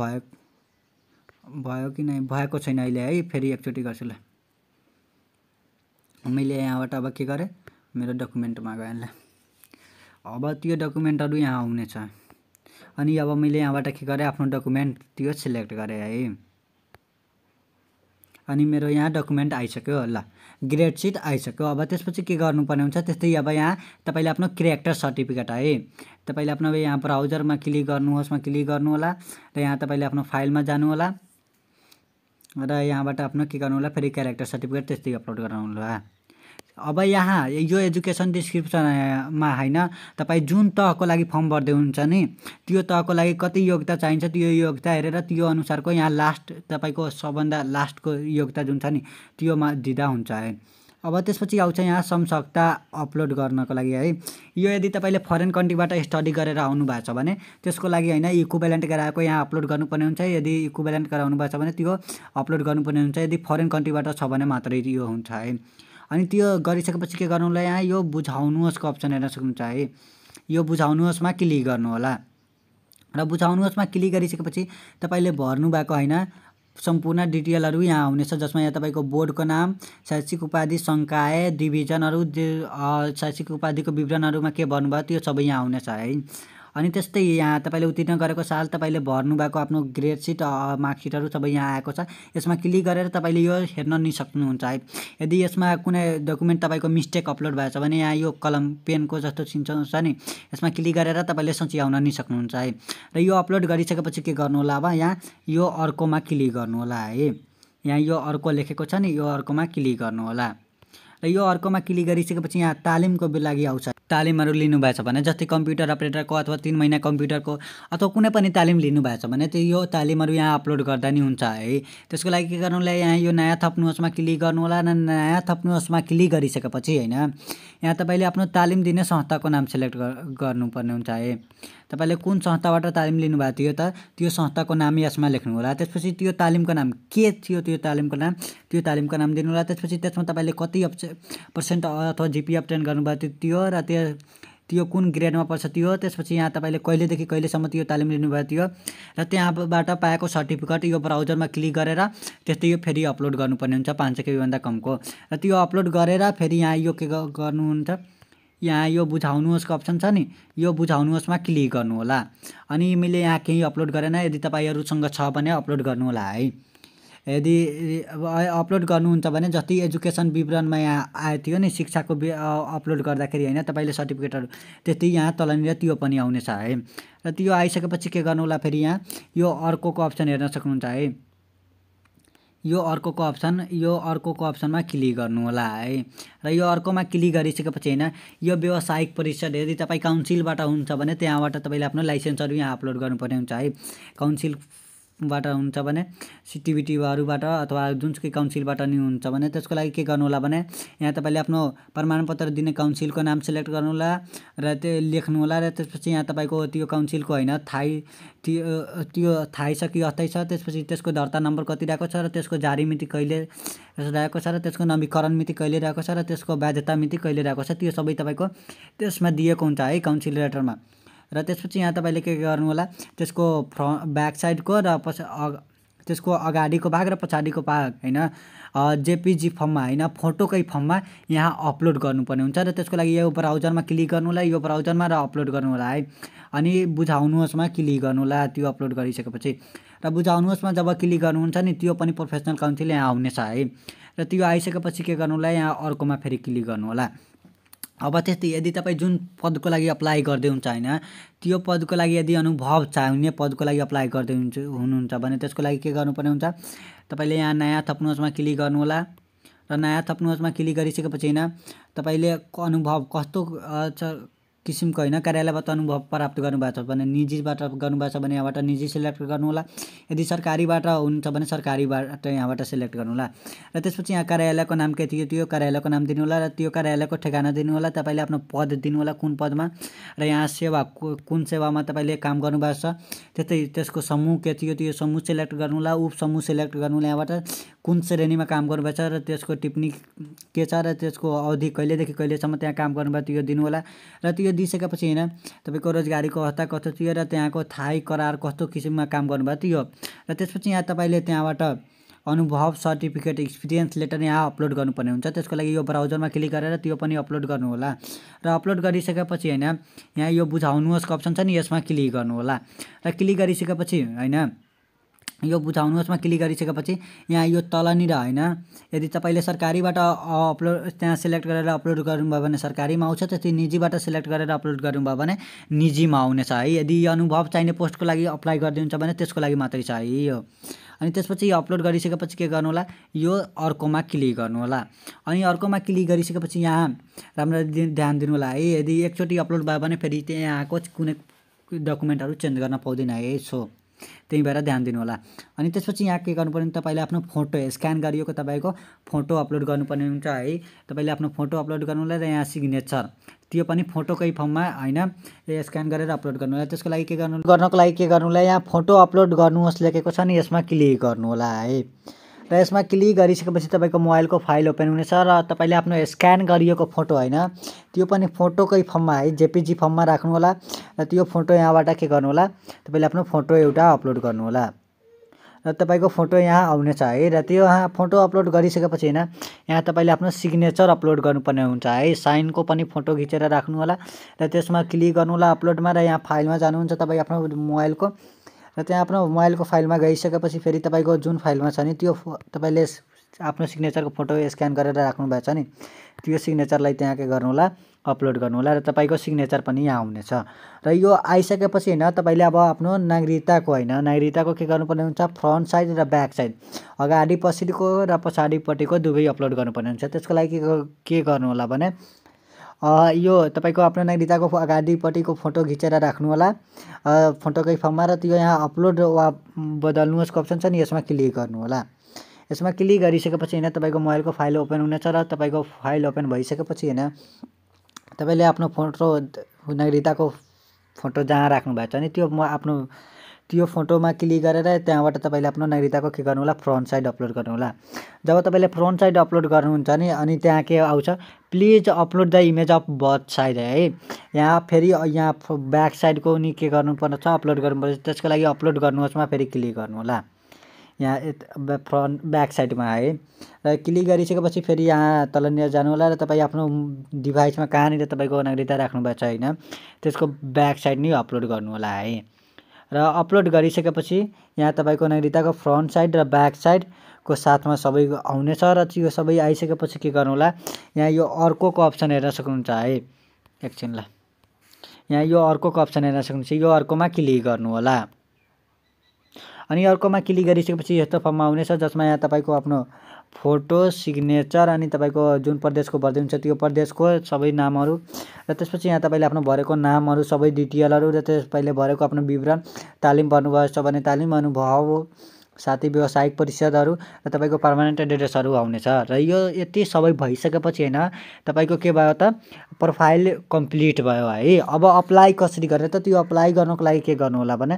भयो कि नै भएको छैन अहिले है। फेरि एकचोटी गर्छु ल मैले यहाँबाट अब के गरे मेरो डकुमेन्टमा गएँ ल। अब त्यो डकुमेन्टहरु यहाँ आउने छ। अनि अब मैले यहाँबाट के गरे, आफ्नो डकुमेन्ट त्यो सिलेक्ट गरे है। अनि मेरो यहाँ डकुमेन्ट आइसक्यो, ल ग्रेड सिट आइसक्यो। अब त्यसपछि के गर्नुपर्ने हुन्छ, त्यस्तै अब यहाँ तपाईले आफ्नो क्यारेक्टर सर्टिफिकेट है, तपाईले आफ्नो यहाँ ब्राउजरमा क्लिक गर्नुहोस्, मा क्लिक गर्नु होला र यहाँ तपाईले आफ्नो फाइलमा जानु होला र यहाँबाट आफ्नो के गर्नु होला, फेरि क्यारेक्टर सर्टिफिकेट त्यस्तै अपलोड गर्नु होला। अब यहाँ यो एजुकेसन डिस्क्रिप्सनमा हैन, तपाई जुन तहको लागि फर्म भर्दै हुन्छ नि त्यो तहको लागि कति योग्यता चाहिन्छ त्यो योग्यता हेरेर त्यो अनुसारको यहाँ लास्ट तपाईको सबभन्दा लास्टको योग्यता जुन छ नि त्योमा दिदा हुन्छ है। अब त्यसपछि आउँछ यहाँ समसक्ता अपलोड गर्नको लागि है। यो यदि तपाईले फरेन कन्ट्रीबाट स्टडी गरेर आउनु भएको छ भने त्यसको लागि हैन इक्विभ्यालेन्ट गराएको यहाँ अपलोड गर्नुपर्ने हुन्छ। यदि इक्विभ्यालेन्ट गराउनु भएको छ भने त्यो अपलोड गर्नुपर्ने हुन्छ। यदि फरेन कन्ट्रीबाट छ भने मात्रै यो हुन्छ है। अनि त्यो गरिसकेपछि के गर्नु होला, यहाँ यो बुझाउनुहोस्को अप्सन हेर्न सक्नुहुन्छ है। यो बुझाउनुहोस्मा क्लिक गर्नु होला र बुझाउनुहोस्मा क्लिक गरिसकेपछि तपाईले भर्नु भएको हैन सम्पूर्ण डिटेलहरु यहाँ आउनेछ, जसमा यहाँ तपाईको बोर्डको नाम, शैक्षिक उपाधि, संकाय, डिभिजनहरु, शैक्षिक उपाधिको विवरणहरुमा के भन्नुभयो त्यो सबै यहाँ आउनेछ है। अनि त्यस्तै यहाँ तपाईले उत्तीर्ण गरेको साल, तपाईले भर्नु भएको आफ्नो ग्रेड सिट, मार्कसिटहरु सबै यहाँ आएको छ। यसमा क्लिक गरेर तपाईले यो हेर्न नि सक्नुहुन्छ है। यदि यसमा कुनै डकुमेन्ट तपाईको मिस्टेक अपलोड भएको छ भने यहाँ यो कलम पेनको जस्तो चिन्ह छ नि, यसमा क्लिक गरेर तपाईले सच्याउन नि सक्नुहुन्छ है। र यो अपलोड गरिसकेपछि के गर्नु होला, अब यहाँ यो अर्कोमा क्लिक गर्नु होला है। यहाँ यो अर्को लेखेको छ नि, यो अर्कोमा क्लिक गर्नु होला र यो अर्कोमा क्लिक गरिसकेपछि यहाँ तालिमको लागि आउँछ। तालिमहरु लिनु भएको छ भने जस्तै कम्प्युटर अपरेटरको अथवा 3 महिना कम्प्युटरको अथवा कुनै पनि तालिम लिनु भएको छ भने त्यो तालिमहरु यहाँ अपलोड गर्दा नि हुन्छ है। त्यसको लागि के गर्नु होला, यहाँ यो नयाँ थप्नुहोस्मा क्लिक गर्नु होला। नयाँ थप्नुहोस्मा क्लिक गरिसकेपछि हैन यहाँ तपाईले आफ्नो तालिम दिने संस्थाको नाम सिलेक्ट गर्नुपर्ने हुन्छ है। तपाईले कुन संस्थाबाट तालिम लिनु भएको थियो त त्यो संस्थाको नाम यसमा लेख्नु होला। त्यसपछि त्यो तालिमको नाम के थियो त्यो तालिमको नाम दिनु होला। त्यसपछि त्यसमा तपाईले कति % अथवा जीपी अप्टेन गर्नुभयो त्यो र त्यो कुन ग्रेडमा पर्छ त्यो। त्यसपछि यहाँ तपाईले कहिलेदेखि कहिलेसम्म त्यो तालिम लिनुभयो त्यो र त्यहाँबाट पाएको सर्टिफिकेट यो ब्राउजरमा क्लिक गरेर त्यस्तै यो फेरि अपलोड गर्नुपर्ने हुन्छ 500 KB भन्दा कमको। र त्यो अपलोड गरेर फेरि यहाँ यो के गर्नुहुन्छ, यहाँ यो बुझाउनुहोस्को अप्सन छ नि, यो बुझाउनुहोस्मा क्लिक गर्नु होला। अनि मैले यहाँ केही अपलोड गरेन, यदि तपाईहरुसँग छ भने अपलोड गर्नु होला है। यदि अपलोड गर्नुहुन्छ भने जति एजुकेसन विवरणमा यहाँ आए थियो नि शिक्षाको अपलोड गर्दाखेरि हैन तपाईले सर्टिफिकेटहरु, त्यस्तै यहाँ तलनिर त्यो पनि आउने छ है। र त्यो आइसकेपछि के गर्नु होला, फेरि यहाँ यो अर्कोको अप्सन हेर्न सक्नुहुन्छ है। यो अर्कोको अप्सनमा क्लिक गर्नु होला है। र यो अर्कोमा क्लिक गरिसकेपछि हैन यो व्यावसायिक परिषद, यदि तपाई काउन्सिलबाट हुनुहुन्छ भने त्यहाँबाट तपाईले आफ्नो लाइसेन्सहरु यहाँ अपलोड गर्नुपर्ने हुन्छ है। काउन्सिल बाट हुन्छ भने सिटिबिटीहरुबाट अथवा जुनसुकै काउन्सिलबाट नि हुन्छ भने त्यसको लागि के गर्नु होला भने यहाँ तपाईले आफ्नो प्रमाणपत्र दिने काउन्सिलको नाम सिलेक्ट गर्नु होला र त्यो लेख्नु होला। र त्यसपछि यहाँ तपाईको त्यो काउन्सिलको हैन त्यो थाई छ कि अथै छ, त्यसपछि त्यसको दर्ता नम्बर कति रहेको छ र त्यसको जारी मिति कहिले रहेको छ र त्यसको नवीकरण मिति कहिले रहेको छ र त्यसको बाध्यता मिति कहिले रहेको छ त्यो सबै तपाईको त्यसमा दिएको हुन्छ है काउन्सिल लेटरमा। र त्यसपछि यहाँ तपाईले के गर्नु होला, त्यसको ब्याक साइडको र त्यसको अगाडिको भाग र पछाडीको भाग हैन जेपीजी फर्ममा हैन फोटोकै फर्ममा यहाँ अपलोड गर्नुपर्ने हुन्छ। र त्यसको लागि यो ब्राउजरमा क्लिक गर्नु होला, यो ब्राउजरमा र अपलोड गर्नु होला है। अनि बुझाउनुहोस्मा क्लिक गर्नु होला त्यो अपलोड गरिसकेपछि। र बुझाउनुहोस्मा जब क्लिक गर्नुहुन्छ नि त्यो पनि प्रोफेसनल काउन्सिल यहाँ आउनेछ है। र त्यो आइसकेपछि के गर्नु होला, यहाँ अर्कोमा फेरि क्लिक गर्नु होला। अब त्यस्तै यदि तपाई जुन पदको लागि अप्लाई गर्दै हुन्छ हैन त्यो पदको लागि यदि अनुभव चाहिने पदको लागि अप्लाई गर्दै हुनुहुन्छ भने त्यसको लागि के गर्नुपर्ने हुन्छ, तपाईले यहाँ नयाँ थप्नुहोस्मा क्लिक गर्नु होला। र नयाँ थप्नुहोस्मा क्लिक गरिसकेपछि हैन तपाईले अनुभव कस्तो किसिमको हैन कार्यालयबाट अनुभव प्राप्त गर्नुभएको छ भने निजीबाट गर्नुभएको छ भने यहाँबाट निजी सिलेक्ट गर्नु होला। यदि सरकारीबाट हुनुहुन्छ भने सरकारीबाट यहाँबाट सिलेक्ट गर्नु होला। र त्यसपछि यहाँ कार्यालयको नाम के थियो त्यो कार्यालयको नाम दिनु होला र त्यो कार्यालयको ठेगाना दिनु होला। तपाईले आफ्नो पद दिनु होला कुन पदमा र यहाँ सेवा कुन सेवामा तपाईले काम गर्नुभएको छ, त्यस्तै त्यसको समूह के थियो त्यो समूह सिलेक्ट गर्नु होला। उपसमूह सिलेक्ट गर्नु होला, यहाँबाट कुन श्रेणीमा काम गर्नुभएको छ र त्यसको टिप्पणी के छ र त्यसको अवधि कहिलेदेखि कहिलेसम्म त्यहाँ काम गर्नुभएको थियो दिनु होला। र त्यो दिइसकेपछि हैन तपाईको रोजगारीको अवस्था कस्तो थियो र त्यहाँको थाई करार कस्तो किसिममा काम गर्नुभयो त्यो। र त्यसपछि यहाँ तपाईले त्यहाँबाट अनुभव सर्टिफिकेट एक्सपीरियंस लेटर यहाँ अपलोड गर्नुपर्ने हुन्छ। त्यसको लागि यो ब्राउजरमा क्लिक गरेर त्यो पनि अपलोड गर्नु होला र अपलोड गरिसकेपछि हैन यहाँ यो बुझाउनुहोस् को अप्सन छ नि यसमा क्लिक गर्नु होला र क्लिक गरिसकेपछि हैन यो बुझाउनुहोस् मा क्लिक गरिसकेपछि यहाँ यो तलनिर हैन यदि तपाईले सरकारीबाट अपलोड त्यहाँ सिलेक्ट गरेर अपलोड गर्नुभयो भने सरकारीमा आउँछ, त्यति निजीबाट सिलेक्ट गरेर अपलोड गर्नुभयो भने निजीमा आउनेछ है। यदि अनुभव चाहिने पोस्टको लागि अप्लाई गर्दिनुहुन्छ भने त्यसको लागि मात्रै छ है यो। अनि त्यसपछि यो अपलोड गरिसकेपछि के गर्नु होला, यो अर्कोमा क्लिक गर्नु होला। अनि अर्कोमा क्लिक गरिसकेपछि यहाँ राम्ररी ध्यान दिनु होला है। यदि एकचोटी अपलोड भयो भने फेरि त्यहाँ आको कुनै डकुमेन्टहरु चेन्ज गर्न पाउँदैन है, सो त्यही भएर ध्यान दिनु होला। अनि त्यसपछि यहाँ के गर्नुपर्ने, तपाईले आफ्नो फोटो स्क्यान गरिएको तपाईको फोटो अपलोड गर्नुपर्ने हुन्छ है। तपाईले आफ्नो फोटो अपलोड गर्नु होला र यहाँ सिग्नेचर त्यो पनि फोटोकै फर्ममा हैन स्क्यान गरेर अपलोड गर्नु होला। त्यसको लागि के गर्नु, गर्नको लागि के गर्नु होला, यहाँ फोटो अपलोड गर्नुहोस् लेखेको छ नि यसमा क्लिक गर्नु होला है। र यसमा क्लिक गरिसकेपछि तपाईको मोबाइलको फाइल ओपन हुनेछ र तपाईले आफ्नो स्क्यान गरिएको फोटो हैन त्यो पनि फोटोकै फर्ममा है जेपीजी फर्ममा राख्नु होला र त्यो फोटो यहाँबाट के गर्नु होला, तपाईले आफ्नो फोटो एउटा अपलोड गर्नु होला र तपाईको फोटो यहाँ आउनेछ है। र त्यो फोटो अपलोड गरिसकेपछि हैन यहाँ तपाईले आफ्नो सिग्नेचर अपलोड गर्नुपर्ने हुन्छ है। साइनको पनि फोटो खिचेर राख्नु होला र त्यसमा क्लिक गर्नु होला अपलोडमा र यहाँ फाइलमा जानुहुन्छ तपाई आफ्नो मोबाइलको र त्यहाँ आफ्नो मोबाइलको फाइलमा गइसकेपछि फेरि तपाईको जुन फाइलमा छ नि त्यो तपाईले आफ्नो सिग्नेचरको फोटो स्क्यान गरेर राख्नु भएको छ नि त्यो सिग्नेचरलाई त्यहाँ के गर्नु होला अपलोड गर्नु होला र तपाईको सिग्नेचर पनि यहाँ आउनेछ। र यो आइसकेपछि हैन तपाईले अब आफ्नो नागरिकताको हैन नागरिकताको के गर्नुपर्ने हुन्छ, फ्रन्ट साइड र ब्याक साइड अगाडि पछिको र पछाडीपट्टिको दुवै अपलोड गर्नुपर्ने हुन्छ। त्यसको लागि के गर्नु होला भने यो तपाईको आफ्नो नागरिकताको अगाडिपट्टिको फोटो खिचेर राख्नु होला फोटोकै फर्ममा र त्यो यहाँ अपलोड वा बदल्नुहोस् को अप्सन छ नि यसमा क्लिक गर्नु होला। यसमा क्लिक गरिसकेपछि हैन तपाईको मोबाइलको फाइल ओपन हुनेछ र तपाईको फाइल ओपन भइसकेपछि हैन तपाईले आफ्नो फोटो नागरिकताको फोटो जहाँ राख्नु भएको छ नि त्यो आफ्नो त्यो फोटोमा क्लिक गरेर त्यहाँबाट तपाईले आफ्नो नागरिकताको के गर्नु होला, फ्रन्ट साइड अपलोड गर्नु होला। जब तपाईले फ्रन्ट साइड अपलोड गर्नुहुन्छ नि अनि त्यहाँ के आउँछ, please upload the image of birth side है। यहाँ फेरि यहाँ ब्याक साइडको नि के गर्नुपर्छ अपलोड गर्नुपर्छ। त्यसको लागि अपलोड गर्नुहोस्मा फेरि क्लिक गर्नु होला यहाँ फ्रन्ट ब्याक साइडमा है र क्लिक गरिसकेपछि फेरि यहाँ तलनिर जानु होला र तपाई आफ्नो डिभाइसमा कहाँनिर तपाईको नागरिकता राख्नुभएको छ हैन त्यसको ब्याक साइड नि अपलोड गर्नु होला है। र अपलोड गरिसकेपछि यहाँ तपाईको नागरिकताको फ्रन्ट साइड र ब्याक साइड को साथमा सबै आउनेछ र त्यो सबै आइसकेपछि के गर्नु होला, यहाँ यो अर्को को अप्सन हेर्न सक्नुहुन्छ है। एकछिनला यहाँ यो अर्को को अप्सन हेर्न सक्नुहुन्छ, यो अर्कोमा क्लिक गर्नु होला। अनि अर्कोमा क्लिक गरिसकेपछि यस्तो फर्ममा आउनेछ जसमा यहाँ तपाईको आफ्नो फोटो सिग्नेचर अनि तपाईको जुन प्रदेशको भर्दै हुन्छ त्यो प्रदेशको सबै नामहरु र त्यसपछि यहाँ तपाईले आफ्नो भरेको नामहरु सबै डिटेलहरु र त्यसपछि भरेको आफ्नो विवरण, तालिम गर्नुभएको छ भने तालिम, अनुभव, साथी, व्यावसायिक परिषदहरु र तपाईको पर्मानेन्ट एड्रेसहरु आउनेछ। र यो यति सबै भइसकेपछि हैन तपाईको के भयो त, प्रोफाइल कम्प्लिट भयो है। अब अप्लाई कसरी गर्ने त, त्यो अप्लाई गर्नको लागि के गर्नु होला भने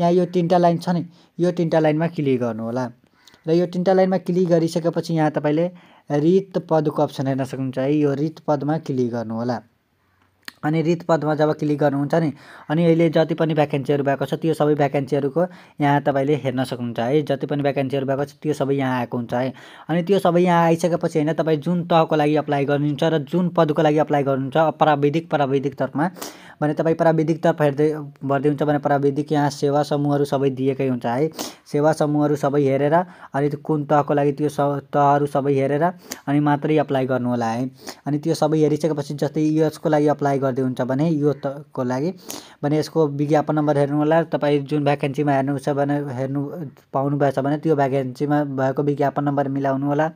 यहाँ यो तीनटा लाइन छ नि यो तीनटा लाइनमा क्लिक गर्नु होला र यो तीनटा लाइनमा क्लिक गरिसकेपछि यहाँ तपाईले रिक्त पदको अप्सन हेर्न सक्नुहुन्छ है। यो रिक्त पदमा क्लिक गर्नु होला। अनि रिक्त पदमा जब क्लिक गर्नुहुन्छ नि अनि अहिले जति पनि भ्याकेन्सीहरु भएको छ त्यो सबै भ्याकेन्सीहरुको यहाँ तपाईले हेर्न सक्नुहुन्छ है। जति पनि भ्याकेन्सीहरु भएको छ त्यो सबै यहाँ आएको हुन्छ है। अनि त्यो सबै यहाँ आइसकेपछि हैन तपाई जुन तहको लागि अप्लाई गर्नुहुन्छ र जुन पदको लागि अप्लाई गर्नुहुन्छ प्राविधिक प्राविधिक तर्फमा भने तपाई प्राविधिक तर्फ हेर्दै भर्दै हुन्छ भने प्राविधिक यहाँ सेवा समूहहरु सबै दिएकै हुन्छ है। सेवा समूहहरु सबै हेरेर अनि कुन तहको लागि त्यो तहहरु सबै हेरेर अनि मात्रै अप्लाई गर्नु होला है। अनि त्यो सबै हेरिसकेपछि जस्तै यसको लागि अप्लाई गर्दै हुन्छ भने यो तहको लागि भने यसको विज्ञापन नम्बर हेर्नु होला। तपाई जुन भ्याकेन्सीमा हेर्नुहुन्छ भने हेर्नु पाउनु भएको छ भने त्यो भ्याकेन्सीमा भएको विज्ञापन नम्बर मिलाउनु होला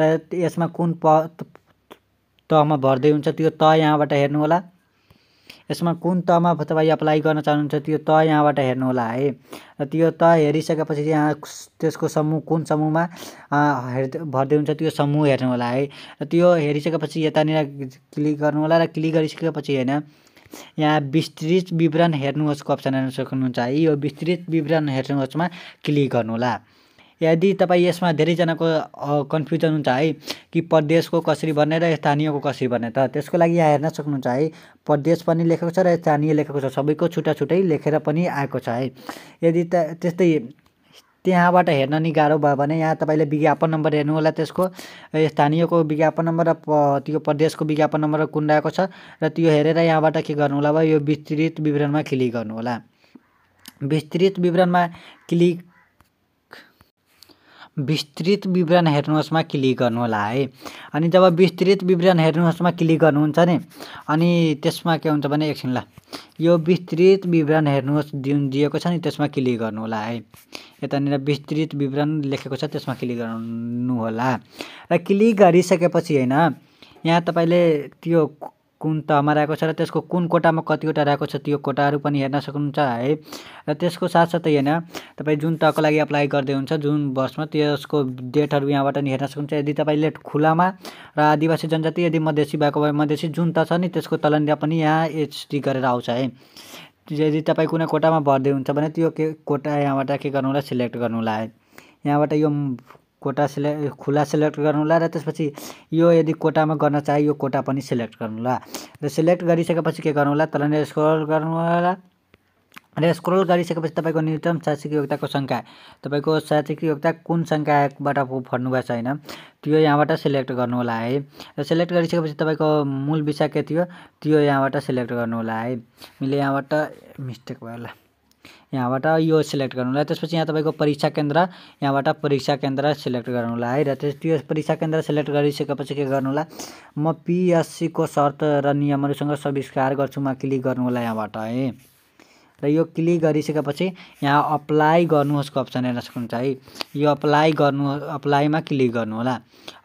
र यसमा कुन तहमा भर्दै हुन्छ त्यो तह यहाँबाट हेर्नु होला। यसमा कुन तहमा तपाईँ अप्लाई गर्न चाहनुहुन्छ त्यो तह यहाँबाट हेर्नु होला है। र त्यो तह हेरिसकेपछि यहाँ त्यसको समूह कुन समूहमा भर्दै हुन्छ त्यो समूह हेर्नु होला है। र त्यो हेरिसकेपछि यतानिर क्लिक गर्नु होला र क्लिक गरिसकेपछि हैन यहाँ विस्तृत विवरण हेर्नुहोस् को अप्सन हेर्न सक्नुहुन्छ है। यो विस्तृत विवरण हेर्नुहोस्मा क्लिक गर्नु होला। यदि तपाई यसमा धेरैजनाको कन्फ्युजन हुन्छ है कि प्रदेशको कसरी भन्ने र स्थानीयको कसरी भन्ने त त्यसको लागि यहाँ हेर्न सक्नुहुन्छ है। प्रदेश पनि लेखेको छ र स्थानीय लेखेको छ, सबैको छुट्टा छुट्टै लेखेर पनि आएको छ है। यदि त्यस्तै त्यहाँबाट हेर्न नि गाह्रो भयो भने यहाँ तपाईले विज्ञापन नम्बर हेर्नु होला, त्यसको स्थानीयको विज्ञापन नम्बर र त्यो प्रदेशको विज्ञापन नम्बर कुन रहेको छ र त्यो हेरेर यहाँबाट के गर्नु होला भयो यो विस्तृत विवरणमा क्लिक गर्नु होला। विस्तृत विवरण हेर्नुहोस्मा क्लिक गर्नु होला है। अनि जब विस्तृत विवरण हेर्नुहोस्मा क्लिक गर्नुहुन्छ नि अनि त्यसमा के हुन्छ भने एकछिन ल यो विस्तृत विवरण हेर्नुहोस् जुन दिएको छ नि त्यसमा क्लिक गर्नु होला है। यतानिर विस्तृत विवरण लेखेको छ त्यसमा क्लिक गर्नु होला र क्लिक गरिसकेपछि हैन यहाँ तपाईले त्यो कुन तहमा रहेको छ र त्यसको कुन कोटामा कतिवटा रहेको छ त्यो कोटाहरु पनि हेर्न सक्नुहुन्छ है। र त्यसको साथसाथै हैन तपाई जुन तहको लागि अप्लाई गर्दै हुन्छ जुन वर्षमा त्यसको डेटहरु यहाँबाट नि हेर्न सक्नुहुन्छ। यदि तपाईले खुलामा र आदिवासी जनजाति यदि मधेसी भएको भए मधेसी जुन तह छ नि त्यसको तलनिर पनि यहाँ एचडी गरेर आउँछ है। यदि तपाई कुनै कोटामा भर्दै हुन्छ भने त्यो कोटा यहाँबाट के गर्नु होला सिलेक्ट गर्नु होला है। यहाँबाट यो कोटा खुला सिलेक्ट गर्नुला र त्यसपछि यो यदि कोटामा गर्न चाहे यो कोटा पनि सिलेक्ट गर्नुला र सिलेक्ट गरिसकेपछि के गर्नुला तलनिर स्क्रल गर्नुला र स्क्रल गरिसकेपछि तपाईको न्यूनतम शैक्षिक योग्यताको संख्या तपाईको शैक्षिक योग्यता कुन संख्याबाट भर्नु भएको छैन त्यो यहाँबाट सिलेक्ट गर्नुला है। र सिलेक्ट गरिसकेपछि तपाईको मूल विषय के थियो त्यो यहाँबाट सिलेक्ट गर्नुला है। मैले यहाँबाट मिस्टेक भयो होला, यहाँबाट यो सिलेक्ट गर्नुलाई। त्यसपछि यहाँ तपाईको परीक्षा केन्द्र यहाँबाट परीक्षा केन्द्र सिलेक्ट गर्नुलाई र त्यो परीक्षा केन्द्र सिलेक्ट गरिसकेपछि के गर्नुला म पीएससी को शर्त र नियमहरुसँग सविस्तार गर्छु मा क्लिक गर्नुला यहाँबाट है। र यो क्लिक गरिसकेपछि यहाँ अप्लाई गर्नुहोस् को अप्सन हेर्न सक्नुहुन्छ है। यो अप्लाई मा क्लिक गर्नुहोला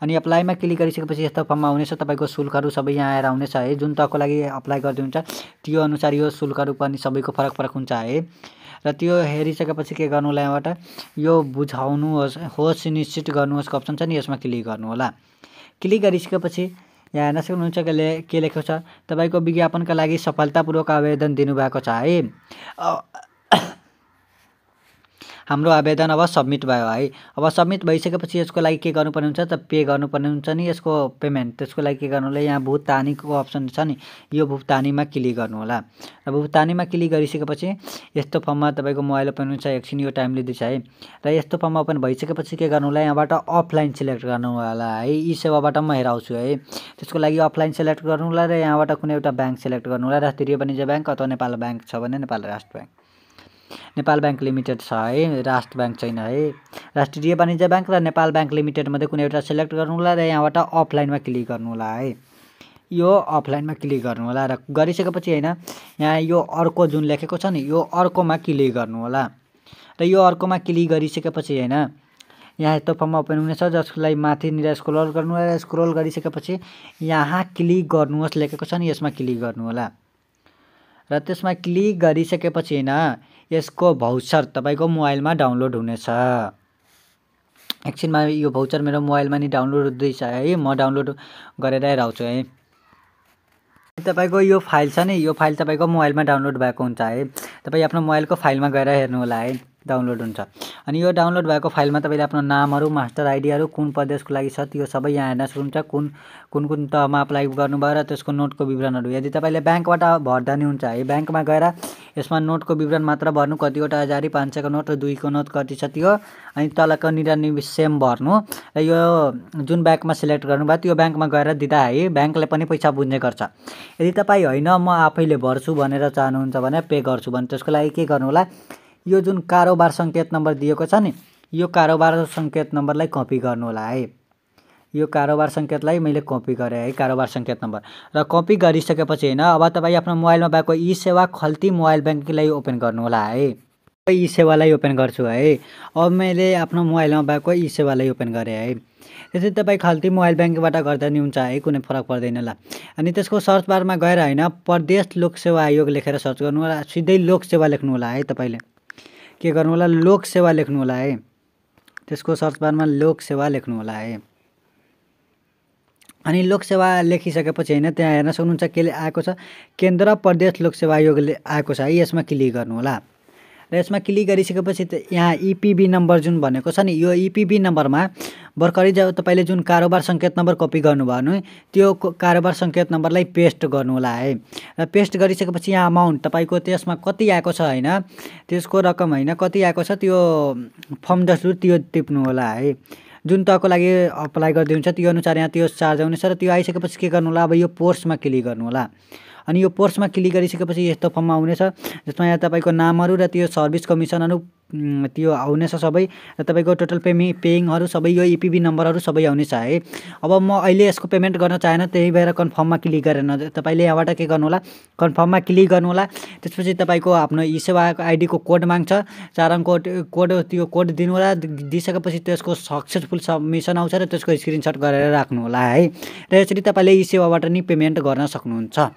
अनि अप्लाई मा क्लिक गरिसकेपछि यस्तो फर्ममा आउनेछ तपाईको शुल्कहरु सबै यहाँ आएर आउनेछ है। जुन तहको लागि अप्लाई गर्दै हुन्छ त्यो अनुसार यो शुल्कहरु पनि सबैको फरक फरक हुन्छ है। र त्यो हेरिसकेपछि के गर्नु होला यहाँबाट यो बुझाउनुहोस् होस् निश्चित गर्नुहोस् को अप्सन छ नि यसमा क्लिक गर्नु होला। क्लिक गरिसकेपछि यहाँ हेर्न सक्नुहुन्छ के लेखेको छ तपाईको विज्ञापनका लागि सफलतापूर्वक आवेदन दिनुभएको छ है। हाम्रो आवेदन अब सबमिट भयो है। अब सबमिट भइसकेपछि यसको लागि के गर्नुपर्ने हुन्छ त पे गर्नुपर्ने हुन्छ नि यसको पेमेन्ट। त्यसको लागि के गर्नु होला यहाँ भुक्तानीको अप्सन छ नि यो भुक्तानीमा क्लिक गर्नु होला। र भुक्तानीमा क्लिक गरिसकेपछि यस्तो फर्ममा तपाईको मोबाइल ओपन हुन्छ एकछिन यो टाइम लिन्छ है। र यस्तो फर्म ओपन भइसकेपछि के गर्नु होला यहाँबाट अफलाइन सिलेक्ट गर्नु होला है। ई सेवाबाट म हेराउँछु है। त्यसको लागि अफलाइन सिलेक्ट गर्नु होला र यहाँबाट कुनै एउटा ब्याङ्क सिलेक्ट गर्नु होला। राष्ट्रिय वाणिज्य ब्याङ्क अथवा नेपाल ब्याङ्क छ भने नेपाल राष्ट्र ब्याङ्क लिमिटेड छ है, राष्ट्र ब्याङ्क छैन है। राष्ट्रिय वाणिज्य ब्याङ्क र नेपाल ब्याङ्क लिमिटेड मध्ये कुनै एउटा सिलेक्ट गर्नु होला र यहाँबाट अफलाइनमा क्लिक गर्नु होला है। यो अफलाइनमा क्लिक गर्नु होला र गरिसकेपछि हैन यहाँ यो अर्को जुन लेखेको छ नि यो अर्कोमा क्लिक गर्नु होला। र यो अर्कोमा क्लिक गरिसकेपछि हैन यहाँ यस्तो फर्म ओपन हुनेछ जसलाई माथिनिर स्क्रल गर्नु होला। स्क्रल गरिसकेपछि यहाँ क्लिक गर्नुहोस् लेखेको छ नि यसमा क्लिक गर्नु होला। र त्यसमा क्लिक गरिसकेपछि हैन यसको भाउचर तपाईको मोबाइलमा डाउनलोड हुनेछ। एकछिनमा यो भाउचर मेरो मोबाइलमा नि डाउनलोड हुँदैछ है। म डाउनलोड गरेर हेराउँछु है। तपाईको यो फाइल छ नि यो फाइल तपाईको मोबाइलमा डाउनलोड भएको हुन्छ है। तपाई आफ्नो मोबाइलको फाइलमा गएर हेर्नु होला है डाउनलोड हुन्छ। अनि यो डाउनलोड भएको फाइलमा तपाईले आफ्नो नामहरु मास्टर आइडीहरु कुन प्रदेशको लागि छ त्यो सबै यहाँ हेर्न सक्नुहुन्छ। कुन कुन कुन तहमा अप्लाई गर्नुभयो र त्यसको नोटको विवरणहरु यदि तपाईले ब्याङ्कबाट भर्दा नि हुन्छ है। ब्याङ्कमा गएर यसमा नोटको विवरण मात्र भर्नु कतिवटा हजारी 500 को नोट र 2 को नोट कति छ त्यो अनि तलको निरानी सेम भर्नु र यो जुन ब्याङ्कमा सिलेक्ट गर्नुभयो त्यो ब्याङ्कमा गएर दिदा है। ब्याङ्कले पनि पैसा बुझ्ने गर्छ। यदि तपाई हैन म आफैले भर्छु भनेर चाहनुहुन्छ भने पे गर्छु भने त्यसको लागि के गर्नु होला यो जुन कारोबार संकेत नम्बर दिएको छ नि यो कारोबार संकेत नम्बरलाई कपी गर्नु होला है। यो कारोबार संकेतलाई मैले कपी गरे है कारोबार संकेत नम्बर। र कपी गरिसकेपछि हैन अब तपाई आफ्नो मोबाइलमा भएको ई सेवा खल्ती मोबाइल बैंकिङलाई ओपन गर्नु होला है। ई सेवालाई ओपन गर्छु है। अब मैले आफ्नो मोबाइलमा भएको ई सेवालाई ओपन गरे है। त्यसै तपाई खल्ती मोबाइल बैंकिङबाट गर्दा नि हुन्छ है, कुनै फरक पर्दैन ला। अनि त्यसको सर्च बारमा गएर हैन प्रदेश लोकसेवा आयोग लेखेर सर्च गर्नु होला। सिधै लोकसेवा लेख्नु होला है। तपाईले के गर्नु होला लोकसेवा लेख्नु होला है। त्यसको सर्च बारमा लोकसेवा लेख्नु होला है। अनि लोकसेवा लेखिसकेपछि हैन त्यहाँ हेर्न सक्नुहुन्छ के आएको छ केन्द्र प्रदेश लोकसेवा आयोगले आएको छ है। यसमा क्लिक गर्नु होला। र यसमा क्लिक गरिसकेपछि यहाँ ईपीबी नम्बर जुन भनेको छ नि, यो ईपीबी नम्बरमा भर्खरै तपाईले जुन कारोबार संकेत नम्बर कपी गर्नुभयो नि, त्यो कारोबार संकेत नम्बरलाई पेस्ट गर्नुहोला है। र पेस्ट गरिसकेपछि यहाँ अमाउन्ट तपाईको त्यसमा कति आएको छ हैन, त्यसको रकम हैन कति आएको छ त्यो फर्म जसो त्यो टिप्नुहोला है। जुन तको लागि अप्लाई गर्दिन्छ त्यो अनुसार यहाँ त्यो चार्ज आउनेछ र त्यो आइसकेपछि के गर्नुहोला, अब यो पोस्टमा क्लिक गर्नुहोला। अनि यो पोस्टमा क्लिक गरिसकेपछि यस्तो फर्म आउनेछ जसमा यहाँ तपाईको नामहरु र त्यो सर्भिस कमिसनहरु त्यो आउनेछ सबै, र तपाईको टोटल पेइङहरु सबै, यो ईपीबी नम्बरहरु सबै आउनेछ है। अब म अहिले यसको पेमेन्ट गर्न चाहन्न, त्यही भएर कन्फर्ममा क्लिक गरेन, तपाईले यहाँबाट के गर्नुहोला कन्फर्ममा क्लिक गर्नुहोला। त्यसपछि तपाईको आफ्नो ईसेवा आइडीको कोड माग्छ, 4 अंकको कोड, त्यो कोड दिनुहोला। दिइसकेपछि त्यसको सक्सेसफुल सबमिसन आउँछ र त्यसको स्क्रिनशट गरेर राख्नुहोला है। र यसरी तपाईले ईसेवाबाट नि पेमेन्ट गर्न सक्नुहुन्छ।